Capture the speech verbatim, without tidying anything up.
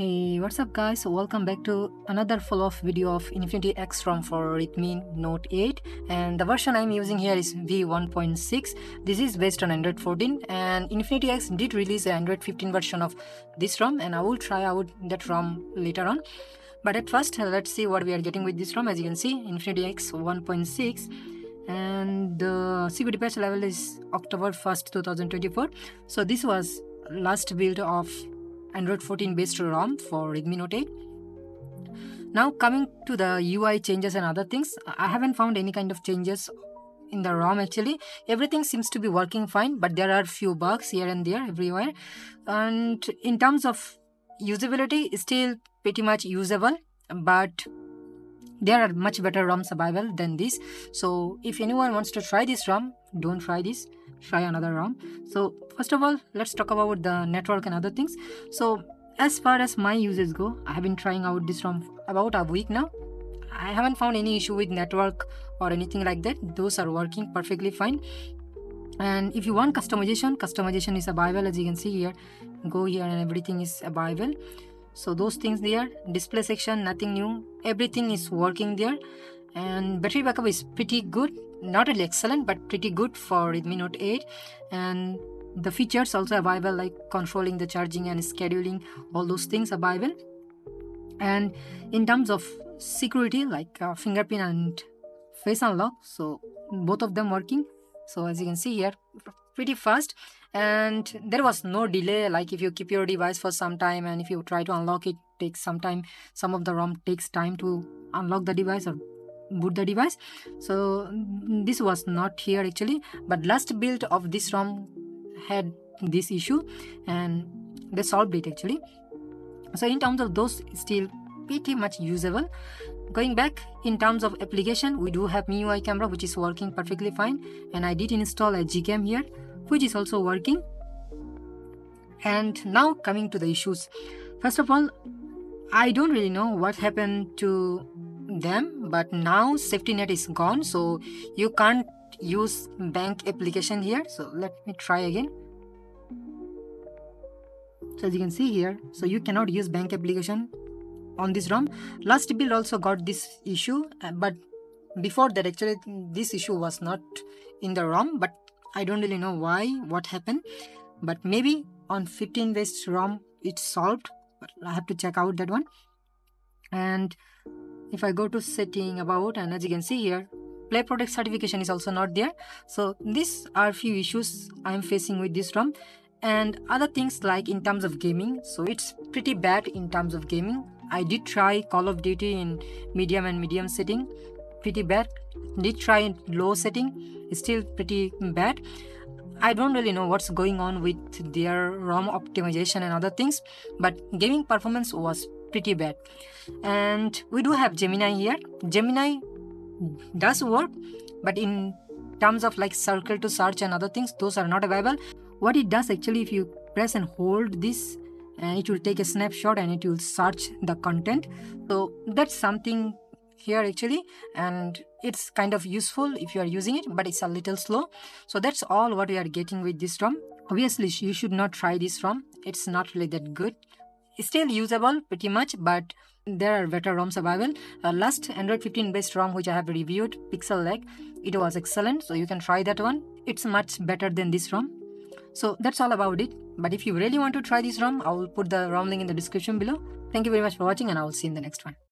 Hey, what's up guys, welcome back to another follow-up video of Infinity X ROM for Redmi Note eight, and the version I'm using here is V one point six. This is based on Android fourteen, and Infinity X did release an Android fifteen version of this ROM, and I will try out that ROM later on. But at first, let's see what we are getting with this ROM. As you can see, Infinity X one point six, and the security patch level is October first two thousand twenty-four. So this was last build of Android fourteen based ROM for Redmi Note eight. Now coming to the U I changes and other things, I haven't found any kind of changes in the ROM actually. Everything seems to be working fine, but there are few bugs here and there everywhere. And in terms of usability, it's still pretty much usable, but there are much better ROMs available than this. So if anyone wants to try this ROM, don't try this, try another ROM. So first of all, let's talk about the network and other things. So as far as my uses go, I have been trying out this ROM for about a week now. I haven't found any issue with network or anything like that. Those are working perfectly fine. And if you want customization, customization is available. As you can see here, go here and everything is available. So those things there, display section, nothing new, everything is working there. And battery backup is pretty good, not really excellent, but pretty good for Redmi Note eight. And the features also available, like controlling the charging and scheduling, all those things available. And in terms of security, like uh, fingerprint and face unlock, so both of them working. So as you can see here, pretty fast, and there was no delay. Like if you keep your device for some time and if you try to unlock it, takes some time. Some of the ROM takes time to unlock the device or boot the device. So this was not here actually, but last build of this ROM had this issue and they solved it actually. So in terms of those, still pretty much usable. Going back, in terms of application, we do have M I U I camera, which is working perfectly fine, and I did install a GCam here, which is also working. And now coming to the issues. First of all, I don't really know what happened to them, but now safety net is gone, so you can't use bank application here. So let me try again. So as you can see here, so you cannot use bank application on this ROM. Last build also got this issue, but before that actually this issue was not in the ROM, but I don't really know why, what happened. But maybe on fifteen based ROM it's solved, but I have to check out that one. And if I go to setting, about, and as you can see here, Play Protect certification is also not there. So these are few issues I'm facing with this ROM. And other things, like in terms of gaming, so it's pretty bad in terms of gaming. I did try Call of Duty in medium and medium setting, pretty bad. Did try in low setting, still pretty bad. I don't really know what's going on with their ROM optimization and other things, but gaming performance was pretty bad. And we do have Gemini here. Gemini does work, but in terms of like circle to search and other things, those are not available. What it does actually, if you press and hold this, and it will take a snapshot and it will search the content. So that's something here actually, and it's kind of useful if you are using it, but it's a little slow. So that's all what we are getting with this ROM. Obviously you should not try this ROM, it's not really that good. It's still usable pretty much, but there are better ROMs available. Uh, last Android fifteen based ROM which I have reviewed, Pixel X, it was excellent, so you can try that one. It's much better than this ROM. So that's all about it. But if you really want to try this ROM, I will put the ROM link in the description below. Thank you very much for watching, and I will see you in the next one.